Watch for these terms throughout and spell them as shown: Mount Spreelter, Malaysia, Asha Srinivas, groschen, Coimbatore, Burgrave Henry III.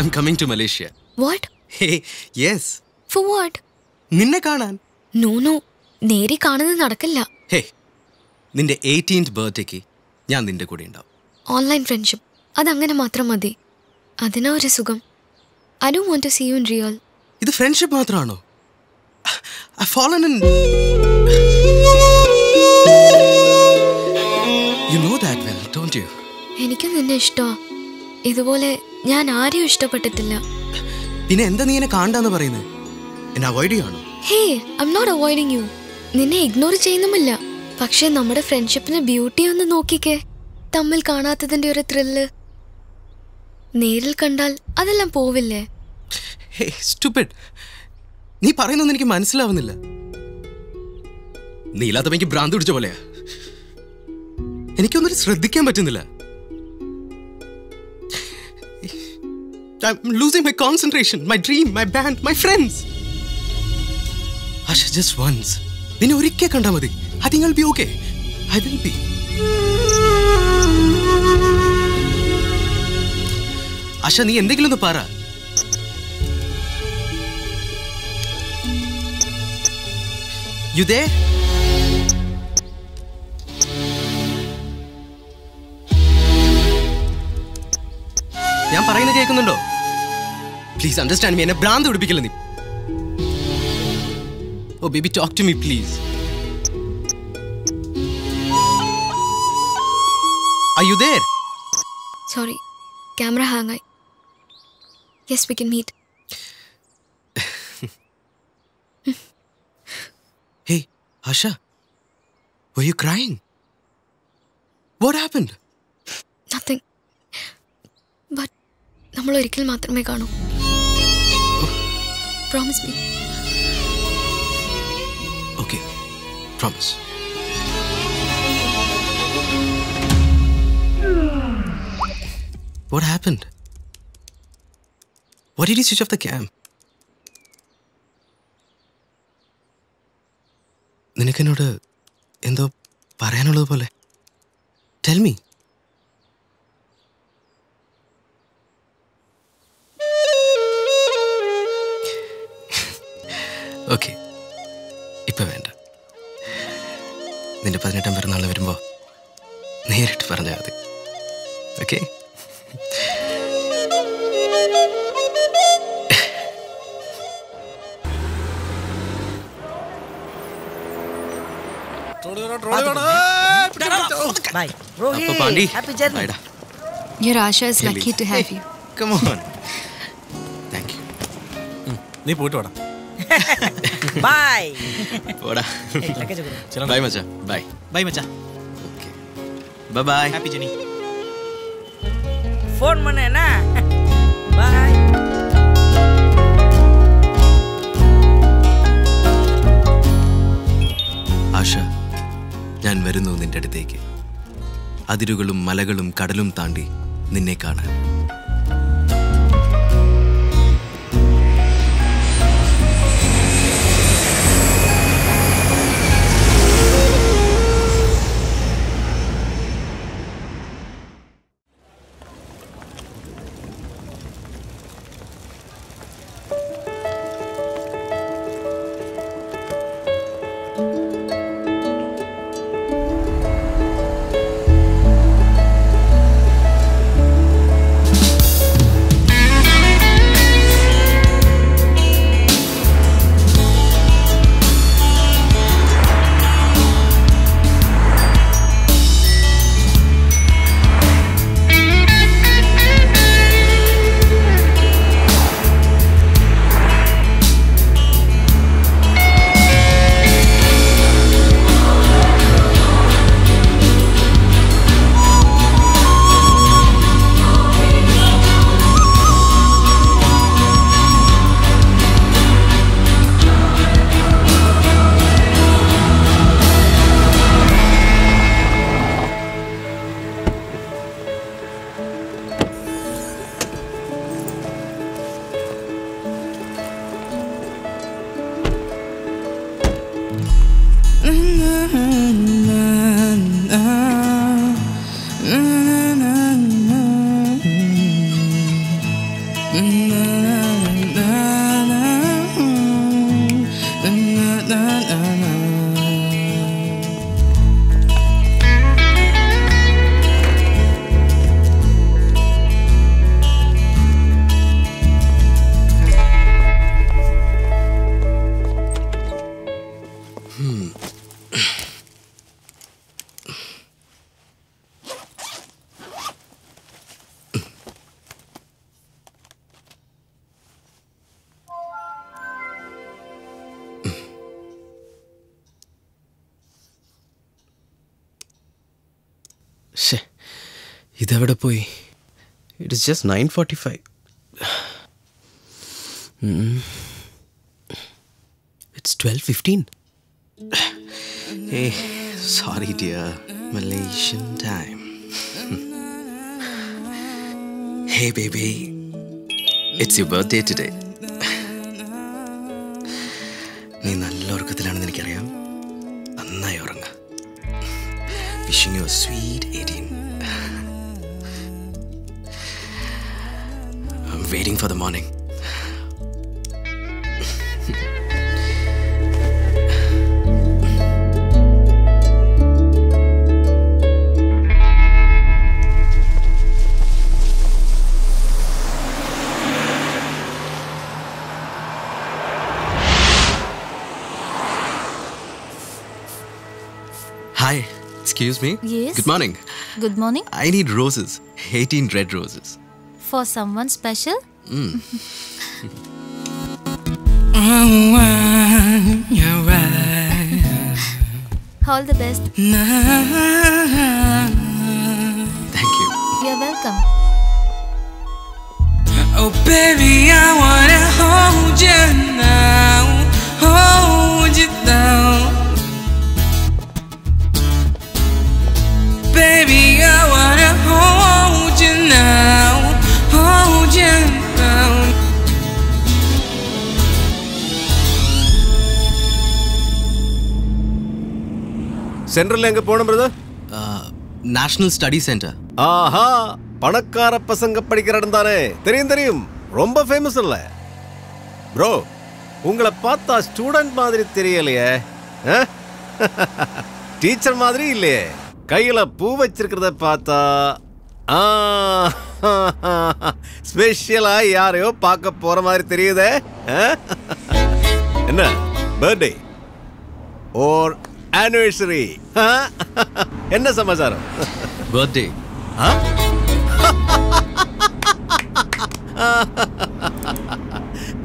I'm coming to Malaysia. What? Hey, yes. For what? Ninna kaanan. No. Neri kaanannu nadakkilla. Hey, ninde 18th birthday ki njan ninde koode undavum. Online friendship. Adu angane mathram madi. Adina oru sugam. I don't want to see you in real. Idu friendship mathraano? I've fallen in. You know that well, don't you? Enikku ninne ishta. ഇതുപോലെ ഞാൻ ആരെയും ഇഷ്ടപ്പെട്ടിട്ടില്ല. പിന്നെ എന്താ നീ എന്നെ കാണണ്ടാന്ന് പറയുന്നത്? എന്നെ avoid ചെയ്യാണോ? Hey, I am not avoiding you. നിന്നെ ഇഗ്നോർ ചെയ്യുന്നുമില്ല. പക്ഷേ നമ്മുടെ ഫ്രണ്ട്ഷിപ്പിന്റെ ബ്യൂട്ടി ഒന്ന് നോക്കിക്കേ. തമ്മിൽ കാണാത്തതിന്റെ ഒരു ത്രില്ല്. നേരിൽ കണ്ടാൽ അതെല്ലാം പോവില്ലേ? Hey, stupid. നീ പറയുന്നൊന്നും എനിക്ക് മനസ്സിലാവുന്നില്ല. നീ ഇല്ലാത്തപ്പോൾ എനിക്ക് ഭ്രാന്ത് പിടിച്ച പോലെയാ. എനിക്കൊന്നും ശ്രദ്ധിക്കാൻ പറ്റുന്നില്ല. I'm losing my concentration, my dream, my band, my friends. Asha, just once. Nene orikke kanda madi. I think I'll be okay. I will be. Asha, nee endekilum nu para. You there? ഞാൻ പറയുന്നത് കേൾക്കുന്നുണ്ടോ? Please understand me. എന്നെ ഭ്രാന്ത് പിടിപ്പിക്കില്ല നീ. Oh baby, talk to me please. Are you there? Sorry, camera hang ആയി. Yes, we can meet. Hey Asha, were you crying? What happened? Nothing. But നമ്മൾ ഒരിക്കൽ മാത്രമേ കാണൂ. Promise me. Okay, promise. What happened? Why did you switch off the cam? നിനക്കെന്നോട് എന്തോ പറയാനുള്ളത് പോലെ. Tell me. Okay, ഇപ്പം വേണ്ട. നിന്റെ 18 പിറന്നാൾ വരുമ്പോൾ നേരിട്ട് പറഞ്ഞാൽ മതി. Okay, Your Asha is lucky to have you. Come on. Thank you. നീ പോയിട്ട് വാടാ. Bye. Poda. Chalo. Bye macha. Bye. Bye macha. Okay. Bye bye. Happy journey. Phone mane na. Bye. Asha, ഞാൻ വരുന്നു നിന്റെ അടുത്തേക്ക്. അതിരുകളും മലകളും കടലും താണ്ടി നിന്നെ കാണാൻ. It is just 9:45. It's 12:15. Hey, sorry dear, Malaysian time. Hey baby, it's your birthday today. Wishing you a sweet 18. Waiting for the morning. Hi, excuse me. Yes. Good morning. Good morning. I need roses, 18 red roses. For someone special? All the best. Thank you. You're welcome. Oh baby, I wanna hold you now, hold you down. Baby, I wanna hold you now. Central enga ponum brother? National Study Center. Aha, panakara pasanga padikira edam thane. Theriyum romba famous alla. Bro, ungala paatha student maadhiri theriyaliye. Teacher maadhiri illaye. Kaiyila poo vechirukiradha paatha special ah yaarayo paaka pora maadhiri theriyudhe. Enna birthday or anniversary. Huh? Enna samachara? Birthday. Huh?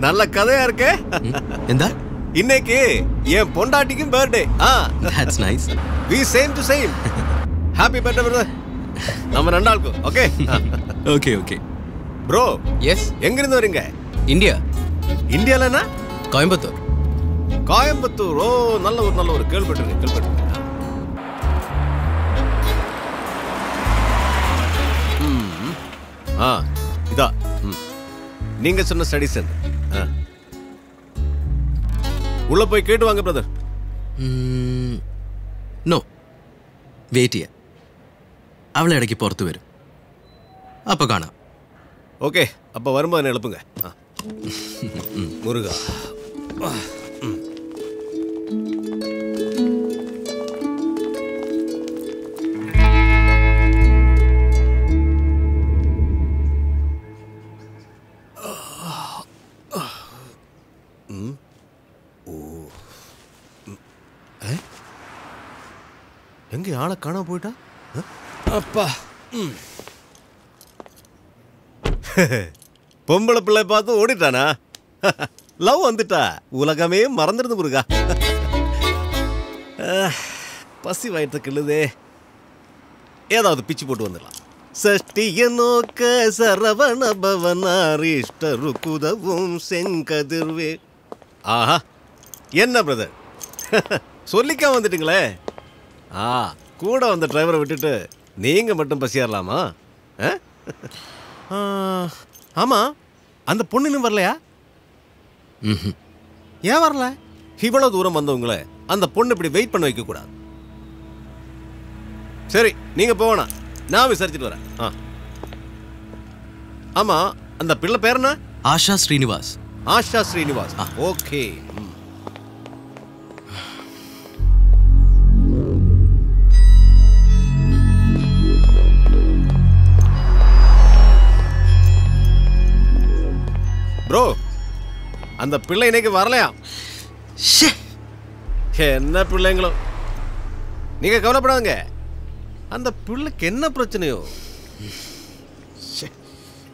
Nalla kadhaya irukke? Endha? Innekku en pondatikkum birthday. Ah, that's nice. We same to same. Happy birthday brother. Namma rendaalku. Okay. Okay, okay. Bro, yes. Enga irundhu vareenga? India. India la na? Coimbatore. Coimbatore, oh, nalla oru kelpettu. இதா நீங்க சொன்ன study centre. உள்ள போய் கேட்டு வாங்க brother. No. Wait here. அவளை இடக்கி போறது வரும். அப்ப காணாம். ஓகே, அப்ப வரும்போது எழுப்புங்க. முருகா. எங்கே ஆளை காணா போயிட்டா? அப்பா பொம்பளை பிள்ளை பார்த்து ஓடிட்டானா? லவ் வந்துட்டா, உலகமே மறந்துடுது முருகா. பசி வயிற்று கிள்ளுதே, ஏதாவது பிச்சு போட்டு வந்துடலாம். சஷ்டிய நோக்க சரவண பவனாரிஷ்டரு குதவும் செங்கதிர்வே. ஆஹா, என்ன பிரதர் சொல்லிக்க வந்துட்டீங்களே. கூட வந்த டிரைவரை விட்டுட்டு நீங்கள் மட்டும் பசியாரலாமா? ஆமாம், அந்த பொண்ணுன்னு வரலையா? ஏன் வரல? இவ்வளோ தூரம் வந்தவங்கள அந்த பொண்ணு இப்படி வெயிட் பண்ண வைக்கக்கூடாது. சரி, நீங்கள் போகணும், நான் விசாரிச்சுட்டு வரேன். ஆமாம், And the pillar pair na? Asha Srinivas. Asha Srinivas. Ah. Okay. Bro, and the pillar in a varlaya. Shit. Kenna pillanglo. Nika kavala prange. And the pillar kenna prachneyo. Shit.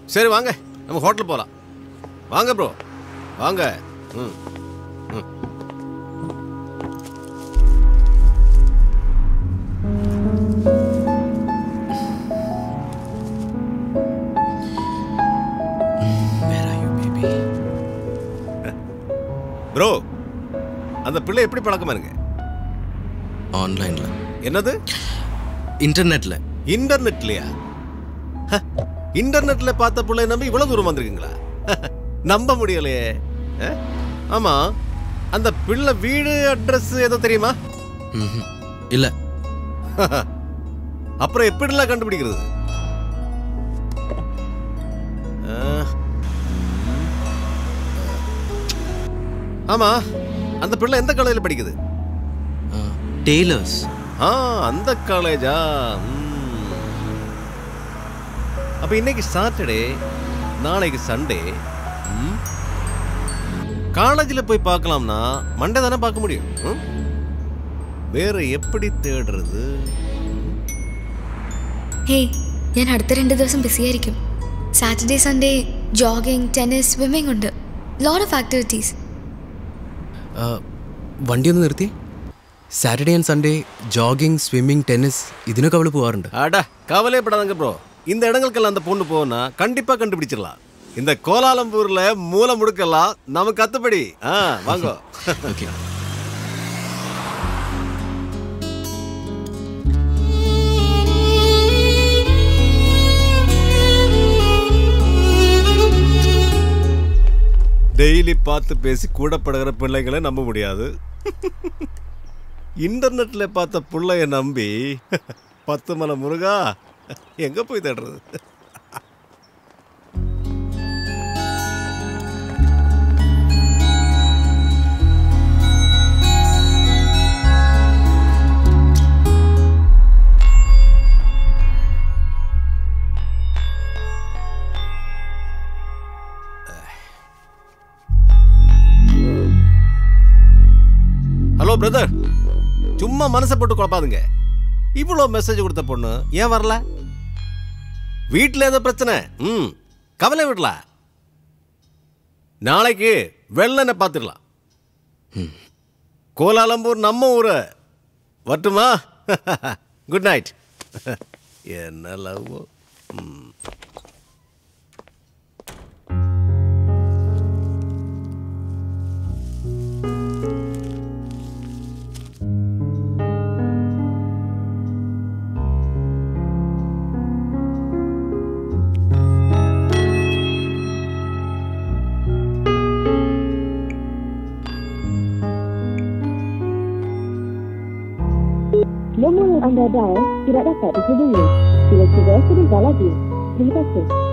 Sir, vanga. I'm a hotel bola. Vanga bro. Vanga. Where are you, baby? Bro, and the pillay eppadi palakam irukku? Online la. Enadhu? Internet la. Internet la? Ha. Internet le paatha pullai nambi ivlo dooram vandirukingala namba mudiyalaye ama and pilla veedu address edho theriyuma illa appra eppidilla kandupidikirathu ama and pilla endha college la padikkudu tailors ha and college ah அப்ப இன்னைக்கு Saturday நாளைக்கு Sunday காலேஜ்ல போய் பார்க்கலாம்னா Monday தான பார்க்க முடியும் வேற எப்படி தேடுறது ஹே நான் அடுத்த ரெண்டு ദിവസം பிஸியா இருக்கேன் Saturday Sunday jogging tennis swimming உண்டு lot of activities வண்டி வந்து நிறுத்தி Saturday and Sunday jogging swimming tennis இதுனக்கு அவள போவாரண்ட அட கவலையே படாதங்க bro இந்த இடங்களுக்கெல்லாம் அந்த பொண்ணு போனா கண்டிப்பா கண்டுபிடிச்சிரலாம் இந்த கோலாலம்பூர்ல மூல முடுக்கலாம் நாம கத்துபடி வாங்க ஓகே டெய்லி பார்த்து பேசி கூட படுற பிள்ளைகளை நம்ப முடியாது இன்டர்நெட்ல பார்த்த புள்ளைய நம்பி பத்து மலை முருகா எங்க போய் தேடுறது ஹலோ பிரதர் சும்மா மனசை போட்டு குழப்பாதுங்க இவ்ளோ மெசேஜ் கொடுத்த பொண்ணு ஏன் வரல வீட்ல ஏதோ பிரச்சனை கவலை விடல நாளைக்கு வெள்ளனை பார்த்துடலாம் கோலாலம்பூர் நம்ம ஊரு வரட்டுமா குட் நைட் என்ன love Nomor yang anda dial tidak dapat dihubungi. Sila cuba sekali lagi. Terima kasih.